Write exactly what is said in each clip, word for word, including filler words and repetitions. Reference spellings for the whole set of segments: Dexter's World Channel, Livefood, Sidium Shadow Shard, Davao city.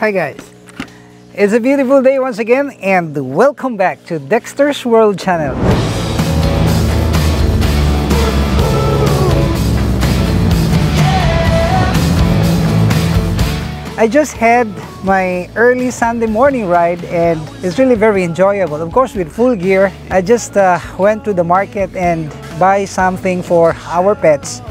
Hi guys, it's a beautiful day once again and welcome back to Dexter's World Channel. I just had my early Sunday morning ride and it's really very enjoyable. Of course, with full gear, I just uh, went to the market and buy something for our pets.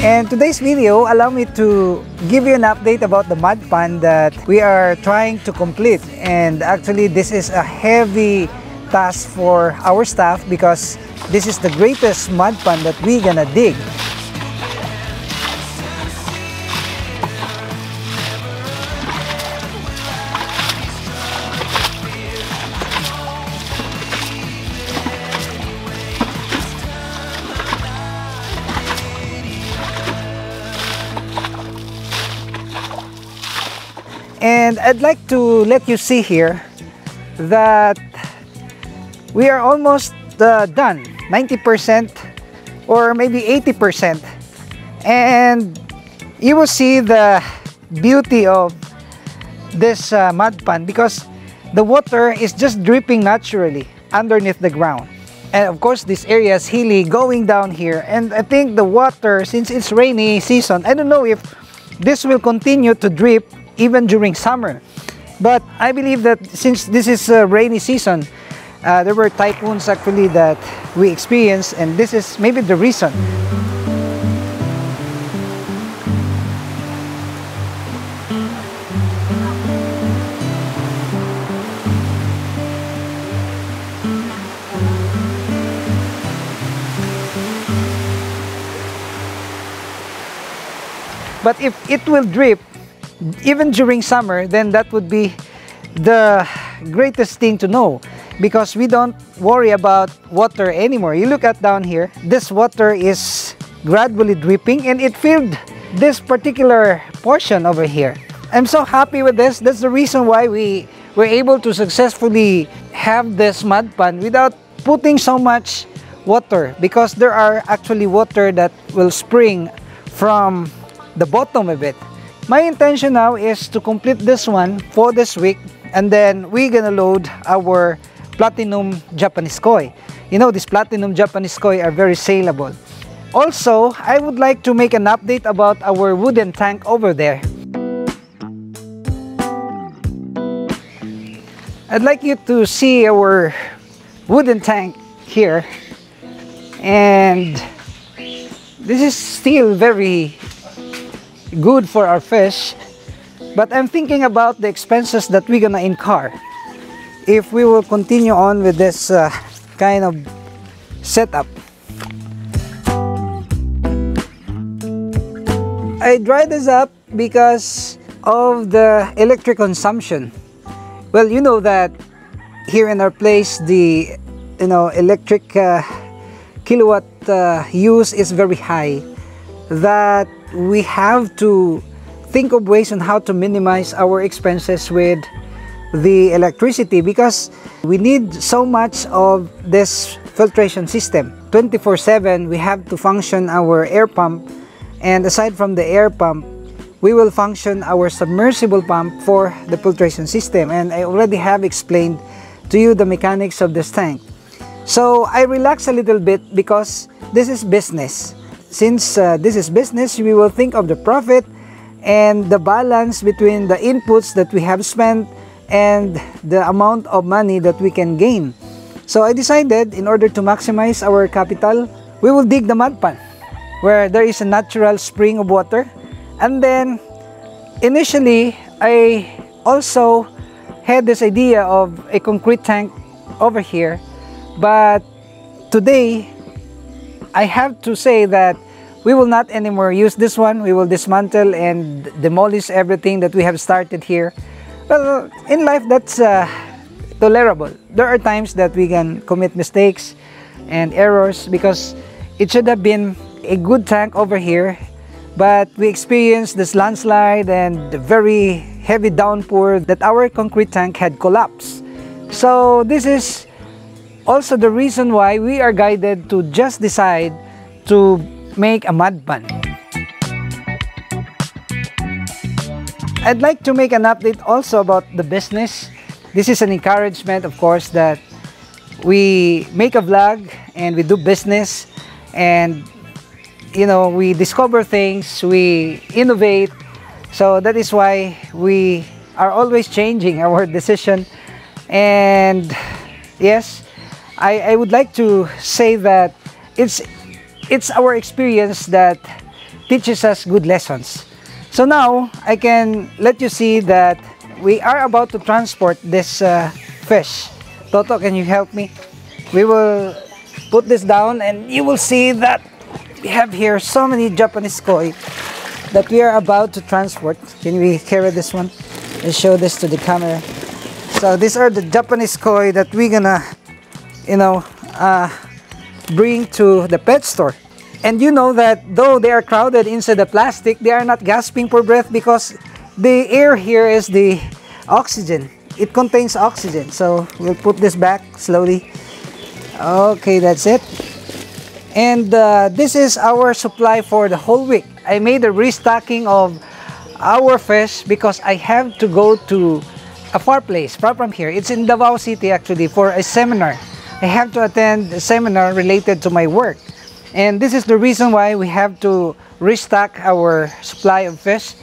And today's video, allow me to give you an update about the mud pond that we are trying to complete. And actually, this is a heavy task for our staff because this is the greatest mud pond that we're gonna dig. And I'd like to let you see here that we are almost uh, done, ninety percent or maybe eighty percent. And you will see the beauty of this uh, mud pond because the water is just dripping naturally underneath the ground. And of course, this area is hilly going down here. And I think the water, since it's rainy season, I don't know if this will continue to drip even during summer, but I believe that since this is a rainy season, uh, there were typhoons actually that we experienced, and this is maybe the reason. But if it will drip even during summer, then that would be the greatest thing to know, because we don't worry about water anymore. You look at down here, this water is gradually dripping and it filled this particular portion over here. I'm so happy with this. That's the reason why we were able to successfully have this mud pond without putting so much water, because there are actually water that will spring from the bottom of it. My intention now is to complete this one for this week, and then we're gonna load our Platinum Japanese Koi. You know, these Platinum Japanese Koi are very saleable. Also, I would like to make an update about our wooden tank over there. I'd like you to see our wooden tank here. And this is still very good for our fish, but I'm thinking about the expenses that we're gonna incur if we will continue on with this uh, kind of setup. I dried this up because of the electric consumption. Well, you know that here in our place, the you know electric uh, kilowatt uh, use is very high, that we have to think of ways on how to minimize our expenses with the electricity, because we need so much of this filtration system. twenty-four seven, we have to function our air pump, and aside from the air pump, we will function our submersible pump for the filtration system. And I already have explained to you the mechanics of this tank. So I relax a little bit because this is business. Since uh, this is business, we will think of the profit and the balance between the inputs that we have spent and the amount of money that we can gain. So I decided, in order to maximize our capital, we will dig the mud pond where there is a natural spring of water. And then initially, I also had this idea of a concrete tank over here, but today I have to say that we will not anymore use this one. We will dismantle and demolish everything that we have started here. Well, in life, that's uh, tolerable. There are times that we can commit mistakes and errors, because it should have been a good tank over here, but we experienced this landslide and the very heavy downpour that our concrete tank had collapsed. So this is also the reason why we are guided to just decide to make a mudpan. I'd like to make an update also about the business. This is an encouragement, of course, that we make a vlog and we do business, and you know, we discover things, we innovate. So that is why we are always changing our decision. And yes, I, I would like to say that it's it's our experience that teaches us good lessons. So now I can let you see that we are about to transport this uh, fish. Toto, can you help me? We will put this down, and you will see that we have here so many Japanese koi that we are about to transport. Can we carry this one and show this to the camera? So these are the Japanese koi that we're gonna, you know, uh, bring to the pet store. And you know that though they are crowded inside the plastic, they are not gasping for breath because the air here is the oxygen. It contains oxygen. So we'll put this back slowly. Okay, that's it. And uh, this is our supply for the whole week. I made a restocking of our fish because I have to go to a far place, far from here. It's in Davao City actually for a seminar. I have to attend a seminar related to my work. And this is the reason why we have to restock our supply of fish.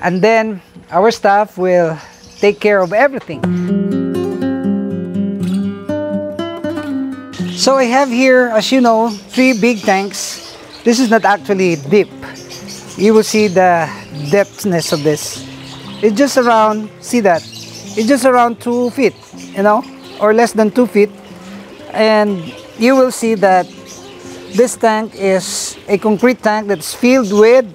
And then our staff will take care of everything. So I have here, as you know, three big tanks. This is not actually deep. You will see the depthness of this. It's just around, see that? It's just around two feet, you know, or less than two feet. And you will see that this tank is a concrete tank that's filled with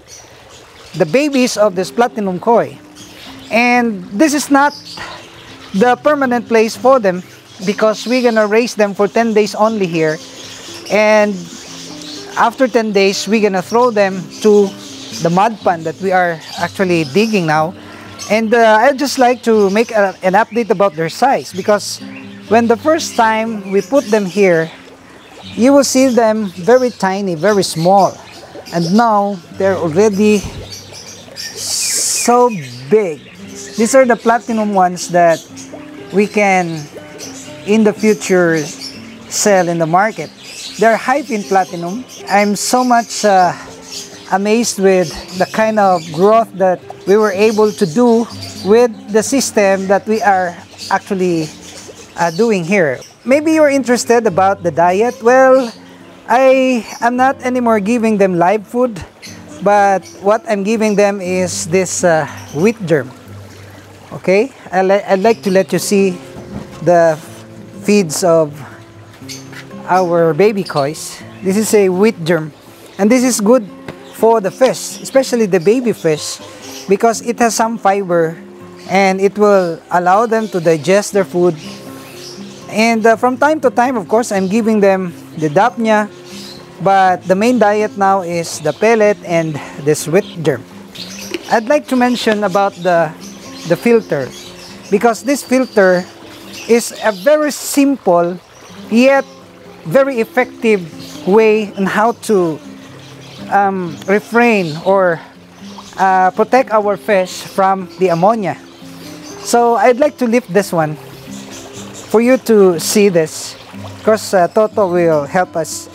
the babies of this platinum koi. And this is not the permanent place for them because we're gonna raise them for ten days only here, and after ten days we're gonna throw them to the mud pan that we are actually digging now. And uh, I'd just like to make a, an update about their size, because when the first time we put them here, you will see them very tiny, very small, and now they're already so big. These are the platinum ones that we can in the future sell in the market. They're hype in platinum. I'm so much uh, amazed with the kind of growth that we were able to do with the system that we are actually uh, doing here. Maybe you're interested about the diet. Well, I am not anymore giving them live food, but what I'm giving them is this uh, wheat germ. Okay, I'd, li I'd like to let you see the feeds of our baby kois. This is a wheat germ, and this is good for the fish, especially the baby fish, because it has some fiber and it will allow them to digest their food. And uh, from time to time, of course, I'm giving them the dapnya, but the main diet now is the pellet and this wheat germ. I'd like to mention about the, the filter, because this filter is a very simple yet very effective way on how to um, refrain or uh, protect our fish from the ammonia. So I'd like to lift this one for you to see this, because uh, Toto will help us.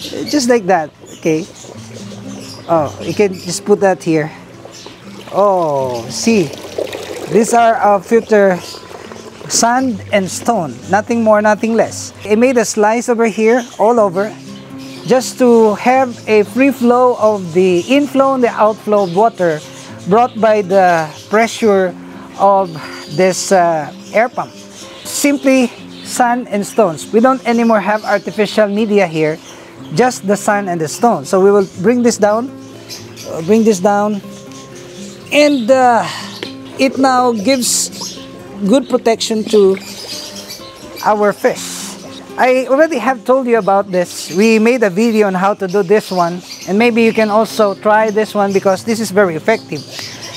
Just like that, okay. Oh, you can just put that here. Oh, see, these are our filter, sand and stone, nothing more, nothing less. I made a slice over here, all over, just to have a free flow of the inflow and the outflow of water brought by the pressure of this uh, air pump. Simply sand and stones. We don't anymore have artificial media here. Just the sand and the stone. So we will bring this down, bring this down, and uh, it now gives good protection to our fish. I already have told you about this. We made a video on how to do this one, and maybe you can also try this one because this is very effective.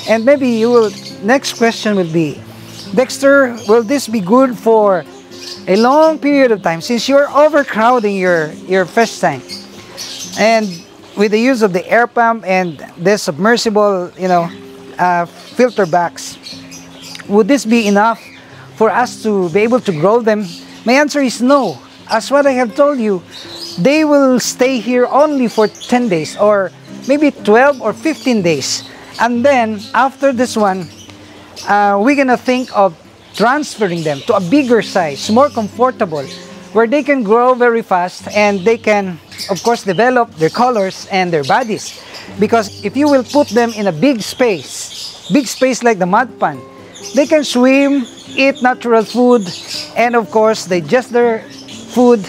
And maybe you will, next question will be, Dexter, will this be good for a long period of time since you're overcrowding your, your fish tank. And with the use of the air pump and the submersible, you know, uh, filter bags, would this be enough for us to be able to grow them? My answer is no. As what I have told you, they will stay here only for ten days or maybe twelve or fifteen days. And then after this one, uh, we're gonna think of transferring them to a bigger size, more comfortable, where they can grow very fast and they can, of course, develop their colors and their bodies. Because if you will put them in a big space, big space like the mud pond, they can swim, eat natural food, and of course, digest their food,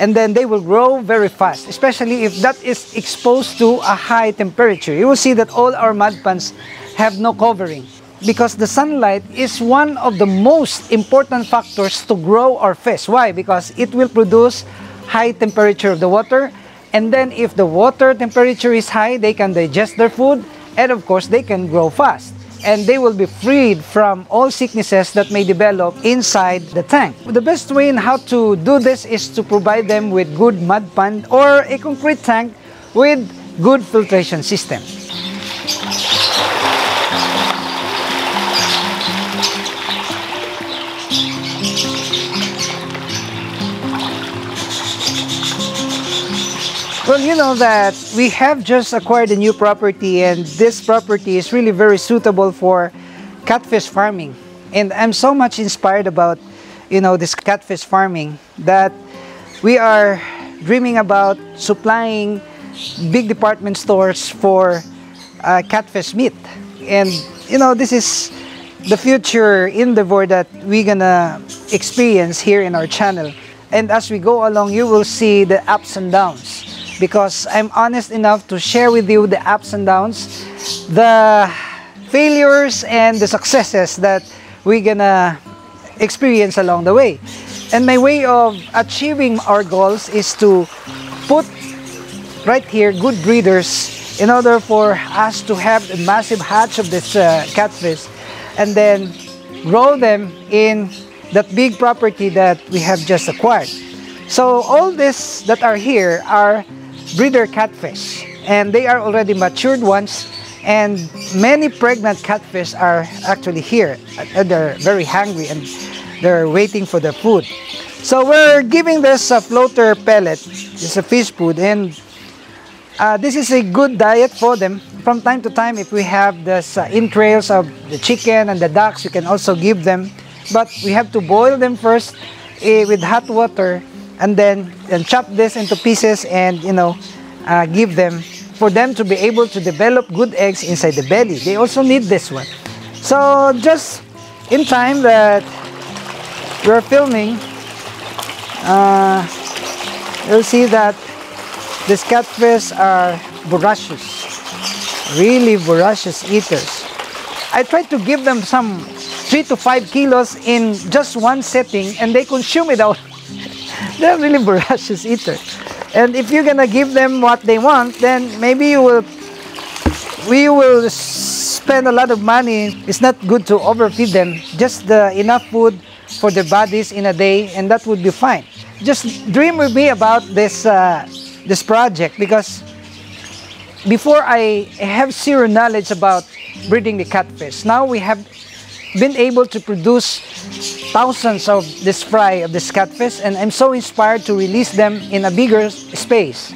and then they will grow very fast, especially if that is exposed to a high temperature. You will see that all our mud ponds have no covering because the sunlight is one of the most important factors to grow our fish. Why? Because it will produce high temperature of the water, and then if the water temperature is high, they can digest their food, and of course, they can grow fast. And they will be freed from all sicknesses that may develop inside the tank. The best way in how to do this is to provide them with good mud pond or a concrete tank with good filtration system. Well, you know that we have just acquired a new property, and this property is really very suitable for catfish farming. And I'm so much inspired about, you know, this catfish farming that we are dreaming about supplying big department stores for uh, catfish meat. And, you know, this is the future endeavor that we're gonna experience here in our channel. And as we go along, you will see the ups and downs, because I'm honest enough to share with you the ups and downs, the failures and the successes that we're gonna experience along the way. And my way of achieving our goals is to put right here good breeders in order for us to have a massive hatch of this uh, catfish and then grow them in that big property that we have just acquired. So all this that are here are breeder catfish, and they are already matured ones, and many pregnant catfish are actually here. They're very hungry and they're waiting for their food. So we're giving this a floater pellet. It's a fish food, and uh, this is a good diet for them. From time to time, if we have this uh, entrails of the chicken and the ducks, you can also give them, but we have to boil them first uh, with hot water, and then and chop this into pieces and, you know, uh, give them for them to be able to develop good eggs inside the belly. They also need this one. So just in time that we're filming, uh, you'll see that these catfish are voracious, really voracious eaters. I tried to give them some three to five kilos in just one setting, and they consume it all. They're really voracious eaters, and if you're gonna give them what they want, then maybe you will we will spend a lot of money. It's not good to overfeed them, just the enough food for their bodies in a day, and that would be fine. Just dream with me about this uh, this project, because before I have zero knowledge about breeding the catfish. Now we have been able to produce thousands of this fry of this catfish, and I'm so inspired to release them in a bigger space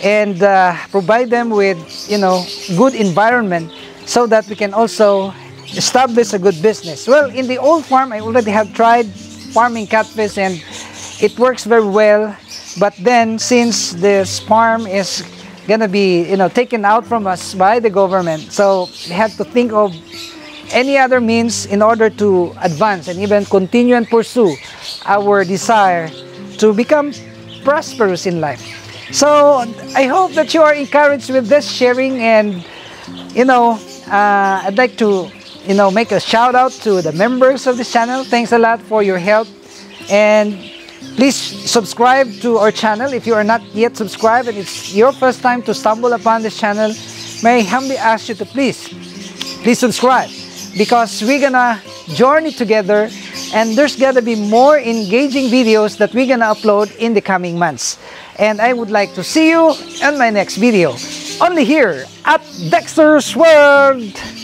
and uh, provide them with, you know, good environment so that we can also establish a good business. Well, in the old farm, I already have tried farming catfish and it works very well, but then since this farm is gonna be, you know, taken out from us by the government, so we have to think of any other means in order to advance and even continue and pursue our desire to become prosperous in life. So I hope that you are encouraged with this sharing, and, you know, uh, I'd like to, you know, make a shout out to the members of this channel. Thanks a lot for your help, and please subscribe to our channel if you are not yet subscribed and it's your first time to stumble upon this channel. May I humbly ask you to please, please subscribe, because we're gonna journey together And there's gonna be more engaging videos that we're gonna upload in the coming months. And I would like to see you on my next video, only here at Dexter's World.